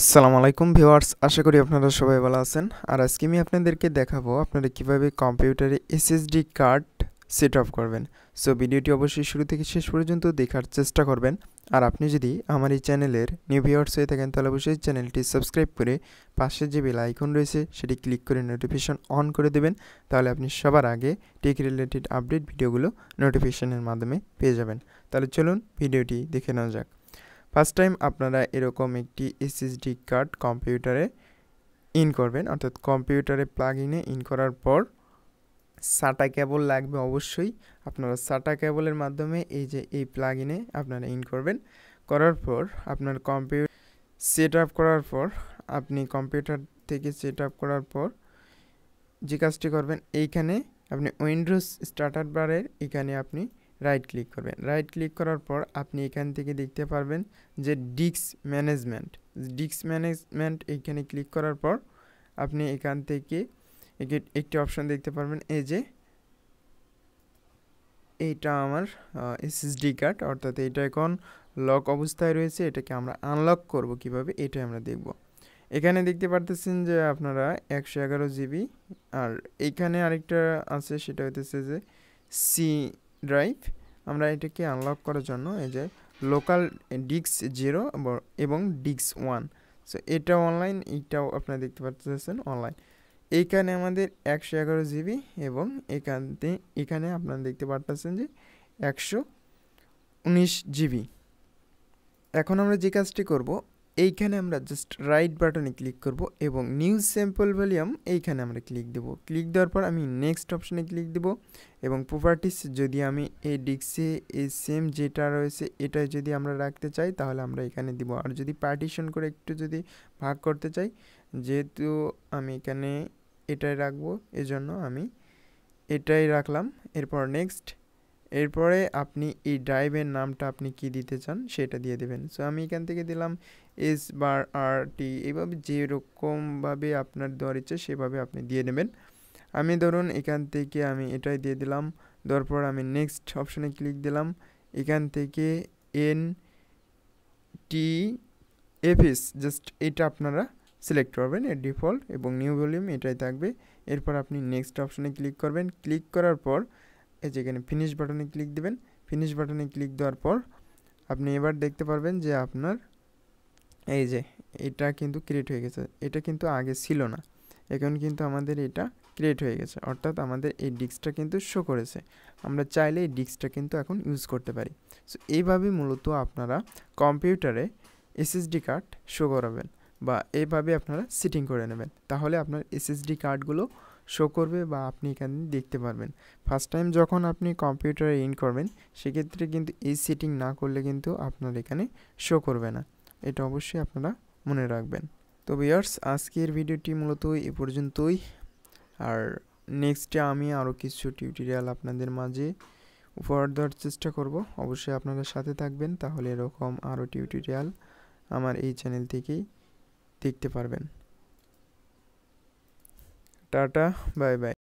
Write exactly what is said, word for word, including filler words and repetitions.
আসসালামু আলাইকুম ভিউয়ার্স, আশা করি আপনারা সবাই ভালো আছেন। আর আজকে আমি আপনাদেরকে দেখাবো আপনারা কিভাবে কম্পিউটারে এসএসডি কার্ড সেট আপ করবেন। সো ভিডিওটি অবশ্যই শুরু থেকে শেষ পর্যন্ত দেখার চেষ্টা করবেন। আর আপনি যদি আমার এই চ্যানেলের নিউ ভিউয়ার্স হয়ে থাকেন তাহলে অবশ্যই চ্যানেলটি সাবস্ক্রাইব করে পাশে যে বেল আইকন রয়েছে সেটি ক্লিক করে নোটিফিকেশন অন করে দেবেন, তাহলে আপনি সবার আগে টেক রিলেটেড আপডেট ভিডিওগুলো নোটিফিকেশনের মাধ্যমে পেয়ে যাবেন। তাহলে চলুন ভিডিওটি দেখে নেওয়া যাক। ফার্স্ট টাইম আপনারা এরকম একটি এসএসডি কার্ড কম্পিউটারে ইন করবেন, অর্থাৎ কম্পিউটারে প্লাগ ইনে ইন করার পর সাটা কেবল লাগবে। অবশ্যই আপনারা সাটা কেবলের মাধ্যমে এই যে এই প্লাগ ইনে আপনারা ইন করবেন। করার পর আপনার কম্পিউটার সেট আপ করার পর আপনি কম্পিউটার থেকে সেট আপ করার পর যে কাজটি করবেন, এইখানে আপনি উইন্ডোজ স্টার্টার বারের এখানে আপনি রাইট ক্লিক করবেন। রাইট ক্লিক করার পর আপনি এখান থেকে দেখতে পারবেন যে ডিস্ক ম্যানেজমেন্ট, ডিস্ক ম্যানেজমেন্ট এইখানে ক্লিক করার পর আপনি এখান থেকে একটি অপশন দেখতে পারবেন। এই যে এইটা আমার এসএসডি কার্ড, অর্থাৎ এইটা এখন লক অবস্থায় রয়েছে, এটাকে আমরা আনলক করব কিভাবে এটা আমরা দেখব। এখানে দেখতে পারতেছেন যে আপনারা একশো এগারো জিবি আর এইখানে আরেকটা আছে, সেটা হইতেছে যে সি ড্রাইভ। আমরা এটাকে আনলক করার জন্য এই যে লোকাল ডিস্ক জিরো এবং ডিস্ক ওয়ান, সো এটাও অনলাইন, এইটাও আপনারা দেখতে পাচ্ছেন অনলাইন। এইখানে আমাদের একশো এগারো জিবি এবং এখান থেকে এখানে আপনারা দেখতে পাচ্ছেন যে একশো উনিশ জিবি। এখন আমরা যে কাজটি করব, এইখানে আমরা জাস্ট রাইট বাটনে ক্লিক করব এবং নিউ স্যাম্পল ভলিউম এইখানে আমরা ক্লিক দেব। ক্লিক দেওয়ার পর আমি নেক্সট অপশানে ক্লিক দেব এবং প্রপার্টিস যদি আমি এই ডিস্কে এই সেম যেটা রয়েছে এটা যদি আমরা রাখতে চাই তাহলে আমরা এখানে দিব। আর যদি পার্টিশন করে একটু যদি ভাগ করতে চাই, যেহেতু আমি এখানে এটাই রাখবো এজন্য আমি এটাই রাখলাম। এরপর নেক্সট, এরপরে আপনি এই ড্রাইভের নামটা আপনি কি দিতে চান সেটা দিয়ে দেবেন। সো আমি এখান থেকে দিলাম এস বার আর টি, এইভাবে যেরকমভাবে আপনার দেওয়ার ইচ্ছে সেভাবে আপনি দিয়ে নেবেন। আমি ধরুন এখান থেকে আমি এটাই দিয়ে দিলাম। দেওয়ার পর আমি নেক্সট অপশানে ক্লিক দিলাম। এখান থেকে N T F S just এটা আপনারা সিলেক্ট করবেন, এর ডিফল্ট এবং নিউ ভলিউম এটাই থাকবে। এরপর আপনি নেক্সট অপশানে ক্লিক করবেন। ক্লিক করার পর এই যেখানে ফিনিশ বাটনে ক্লিক দেবেন। ফিনিশ বাটনে ক্লিক দেওয়ার পর আপনি এবার দেখতে পারবেন যে আপনার এই যে এটা কিন্তু ক্রিয়েট হয়ে গেছে, এটা কিন্তু আগে ছিল না, এখন কিন্তু আমাদের এটা ক্রিয়েট হয়ে গেছে, অর্থাৎ আমাদের এই ডিস্কটা কিন্তু শো করেছে। আমরা চাইলে এই ডিস্কটা কিন্তু এখন ইউজ করতে পারি। সো এইভাবে মূলত আপনারা কম্পিউটারে এসএসডি কার্ড শো করাবেন বা এইভাবে আপনারা সেটিং করে নেবেন, তাহলে আপনার এসএসডি কার্ডগুলো শো করবে বা আপনি এখানে দেখতে পারবেন। ফার্স্ট টাইম যখন আপনি কম্পিউটারে ইন করবেন সেক্ষেত্রে কিন্তু এই সেটিং না করলে কিন্তু আপনার এখানে শো করবে না, এটা অবশ্যই আপনারা মনে রাখবেন। তো ভিউয়ার্স, আজকের ভিডিওটি মূলত এ পর্যন্তই। আর নেক্সটে আমি আরও কিছু টিউটোরিয়াল আপনাদের মাঝে উপহার দেওয়ার চেষ্টা করব, অবশ্যই আপনারা সাথে থাকবেন, তাহলে এরকম আরও টিউটোরিয়াল আমার এই চ্যানেল থেকেই দেখতে পারবেন। Tata, bye by.